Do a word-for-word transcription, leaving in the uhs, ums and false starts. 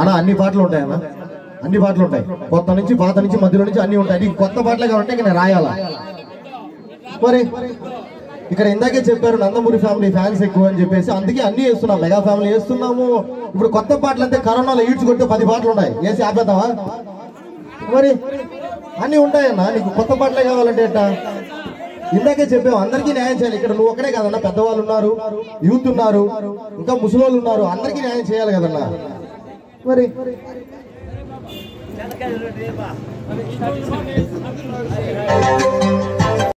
అన్న అన్ని పాటలు ఉంటాయి అన్న అన్ని పాటలు ఉంటాయి కొత్త నుంచి పాత నుంచి మధ్యలో నుంచి అన్ని ఉంటాయి నీకు కొత్త పాటలే కావాలంటే నేను రాయాలా మరి ఇక్కడ ఇందాకే చెప్పారు నందమూరి ఫ్యామిలీ ఫ్యాన్స్ ఎక్కువ అని చెప్పేసి అందుకే అన్ని చేస్తున్నాం మెగా ఫ్యామిలీ చేస్తున్నాము ఇప్పుడు కొత్త పాటలు అంటే కరోనాలో ఈడ్చుకొట్టే పది పాటలు ఉన్నాయి వేసి ఆపేద్దామా మరి అన్నీ ఉంటాయన్నా నీకు కొత్త పాటలే కావాలంటే ఎట్టా ఇందాకే చెప్పావు అందరికీ న్యాయం చేయాలి ఇక్కడ నువ్వు ఒక్కడే కదన్నా పెద్దవాళ్ళు ఉన్నారు యూత్ ఉన్నారు ఇంకా ముసలోళ్ళు ఉన్నారు అందరికీ న్యాయం చేయాలి కదన్నా మరి